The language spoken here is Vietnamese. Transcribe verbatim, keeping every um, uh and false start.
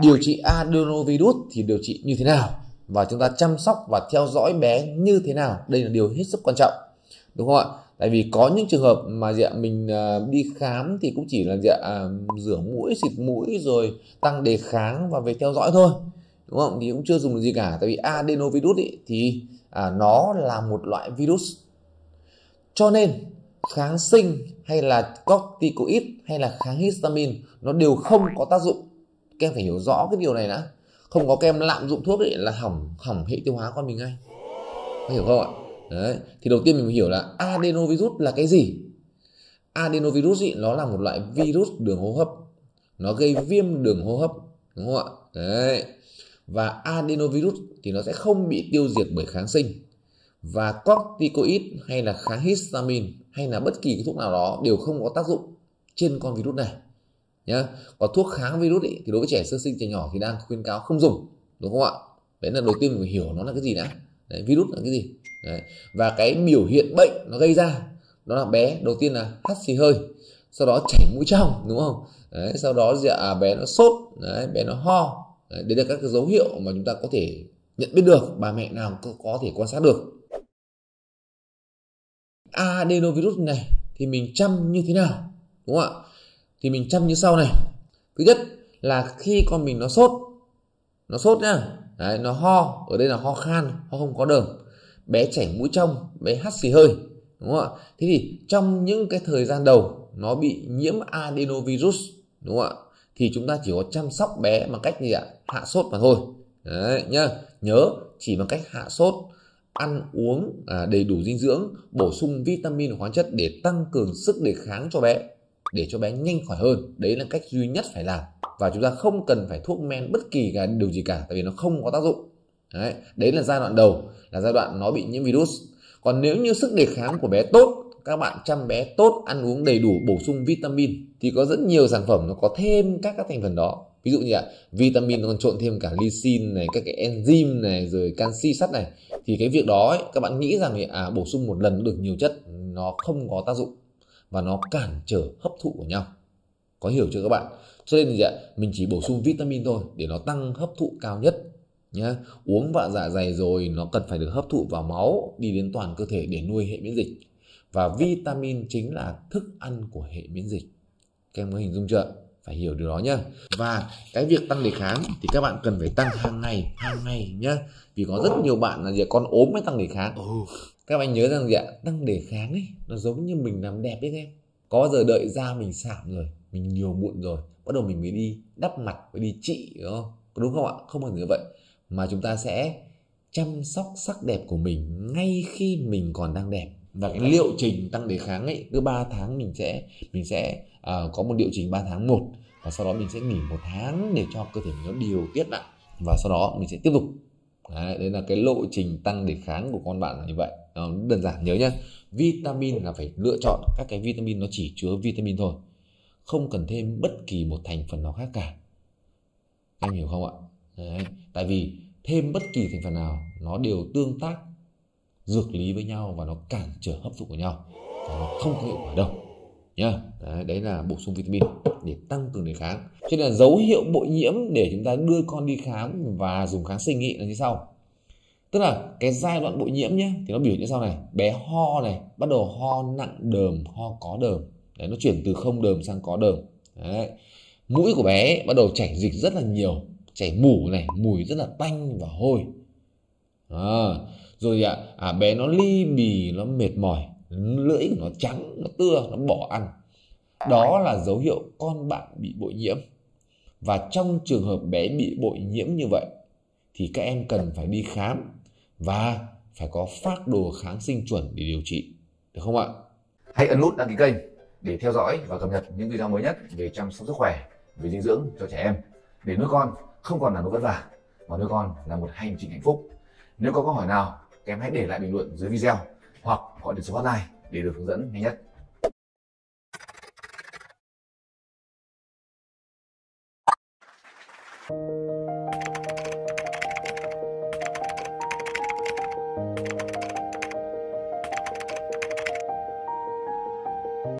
Điều trị adenovirus thì điều trị như thế nào, và chúng ta chăm sóc và theo dõi bé như thế nào, đây là điều hết sức quan trọng, đúng không ạ? Tại vì có những trường hợp mà dạ, mình đi khám thì cũng chỉ là dạ, rửa mũi, xịt mũi rồi tăng đề kháng và về theo dõi thôi, đúng không? Thì cũng chưa dùng được gì cả. Tại vì adenovirus ý, thì à, nó là một loại virus, cho nên kháng sinh hay là corticoid hay là kháng histamine nó đều không có tác dụng. Các em phải hiểu rõ cái điều này đã. Không có các em lạm dụng thuốc ấy là hỏng hỏng hệ tiêu hóa con mình ngay, có hiểu không ạ? Đấy. Thì đầu tiên mình phải hiểu là adenovirus là cái gì. Adenovirus ý, nó là một loại virus đường hô hấp, nó gây viêm đường hô hấp, đúng không ạ? Đấy. Và adenovirus thì nó sẽ không bị tiêu diệt bởi kháng sinh, và corticoid hay là kháng histamine hay là bất kỳ cái thuốc nào đó đều không có tác dụng trên con virus này nhá. Còn thuốc kháng virus ý, thì đối với trẻ sơ sinh, trẻ nhỏ thì đang khuyên cáo không dùng, đúng không ạ? Đấy là đầu tiên mình phải hiểu nó là cái gì đã. Đấy, virus là cái gì. Đấy. Và cái biểu hiện bệnh nó gây ra đó là bé đầu tiên là hắt xì hơi, sau đó chảy mũi trong, đúng không? Đấy, sau đó dạ, à, bé nó sốt, đấy, bé nó ho. Đấy, đấy là các cái dấu hiệu mà chúng ta có thể nhận biết được, bà mẹ nào có, có thể quan sát được. Adenovirus này thì mình chăm như thế nào, đúng không ạ? Thì mình chăm như sau này. Thứ nhất là khi con mình nó sốt, nó sốt nhá, đấy, nó ho, ở đây là ho khan, ho không có đờm, bé chảy mũi trong, bé hắt xì hơi, đúng không ạ? Thế thì trong những cái thời gian đầu nó bị nhiễm adenovirus, đúng không ạ, thì chúng ta chỉ có chăm sóc bé bằng cách gì ạ? Hạ sốt mà thôi. Đấy nhá. Nhớ chỉ bằng cách hạ sốt, ăn uống à, đầy đủ dinh dưỡng, bổ sung vitamin và khoáng chất để tăng cường sức đề kháng cho bé, để cho bé nhanh khỏi hơn. Đấy là cách duy nhất phải làm, và chúng ta không cần phải thuốc men bất kỳ cái điều gì cả, tại vì nó không có tác dụng. Đấy, đấy là giai đoạn đầu, là giai đoạn nó bị nhiễm virus. Còn nếu như sức đề kháng của bé tốt, các bạn chăm bé tốt, ăn uống đầy đủ, bổ sung vitamin, thì có rất nhiều sản phẩm nó có thêm các các thành phần đó. Ví dụ như là vitamin nó còn trộn thêm cả lysine này, các cái enzyme này, rồi canxi, sắt này. Thì cái việc đó ấy, các bạn nghĩ rằng thì, à, bổ sung một lần được nhiều chất, nó không có tác dụng và nó cản trở hấp thụ của nhau. Có hiểu chưa các bạn? Cho nên thì mình chỉ bổ sung vitamin thôi để nó tăng hấp thụ cao nhất. Nhá. Uống vào dạ dày rồi nó cần phải được hấp thụ vào máu, đi đến toàn cơ thể để nuôi hệ miễn dịch. Và vitamin chính là thức ăn của hệ miễn dịch. Các em có hình dung chưa? Phải hiểu điều đó nhá. Và cái việc tăng đề kháng thì các bạn cần phải tăng hàng ngày, hàng ngày nhá. Vì có rất nhiều bạn là gì, con ốm mới tăng đề kháng. Các bạn nhớ rằng gì ạ? Tăng đề kháng ấy nó giống như mình làm đẹp ấy các em. Có giờ đợi da mình sạm rồi, mình nhiều mụn rồi, bắt đầu mình mới đi đắp mặt, mới đi trị, đúng không? Đúng không ạ? Không phải như vậy. Mà chúng ta sẽ chăm sóc sắc đẹp của mình ngay khi mình còn đang đẹp. Và cái liệu trình tăng đề kháng ấy, cứ ba tháng mình sẽ mình sẽ uh, có một liệu trình ba tháng một, và sau đó mình sẽ nghỉ một tháng để cho cơ thể nó điều tiết lại, và sau đó mình sẽ tiếp tục. Đấy, đấy là cái lộ trình tăng đề kháng của con bạn là như vậy. Đó, đơn giản nhớ nhá. Vitamin là phải lựa chọn các cái vitamin nó chỉ chứa vitamin thôi, không cần thêm bất kỳ một thành phần nào khác cả. Em hiểu không ạ? Đấy, tại vì thêm bất kỳ thành phần nào nó đều tương tác dược lý với nhau và nó cản trở hấp thụ của nhau, và nó không có hiệu quả đâu nhá. Đấy, đấy là bổ sung vitamin để tăng cường đề kháng. Cho nên là dấu hiệu bội nhiễm để chúng ta đưa con đi khám và dùng kháng sinh ý là như sau. Tức là cái giai đoạn bội nhiễm nhé, thì nó biểu hiện như sau này. Bé ho này, bắt đầu ho nặng đờm, ho có đờm. Đấy, nó chuyển từ không đờm sang có đờm. Đấy. Mũi của bé ấy, bắt đầu chảy dịch rất là nhiều, chảy mủ này, mùi rất là tanh và hôi. À, rồi ạ, à, bé nó li bì, nó mệt mỏi, lưỡi của nó trắng, nó tưa, nó bỏ ăn. Đó là dấu hiệu con bạn bị bội nhiễm. Và trong trường hợp bé bị bội nhiễm như vậy thì các em cần phải đi khám và phải có phác đồ kháng sinh chuẩn để điều trị, được không ạ? Hãy ấn nút đăng ký kênh để theo dõi và cập nhật những video mới nhất về chăm sóc sức khỏe, về dinh dưỡng cho trẻ em, để nuôi con không còn là nỗi vất vả mà nuôi con là một hành trình hạnh phúc. Nếu có câu hỏi nào, các em hãy để lại bình luận dưới video hoặc gọi đến số hotline để được hướng dẫn nhanh nhất. Thank you.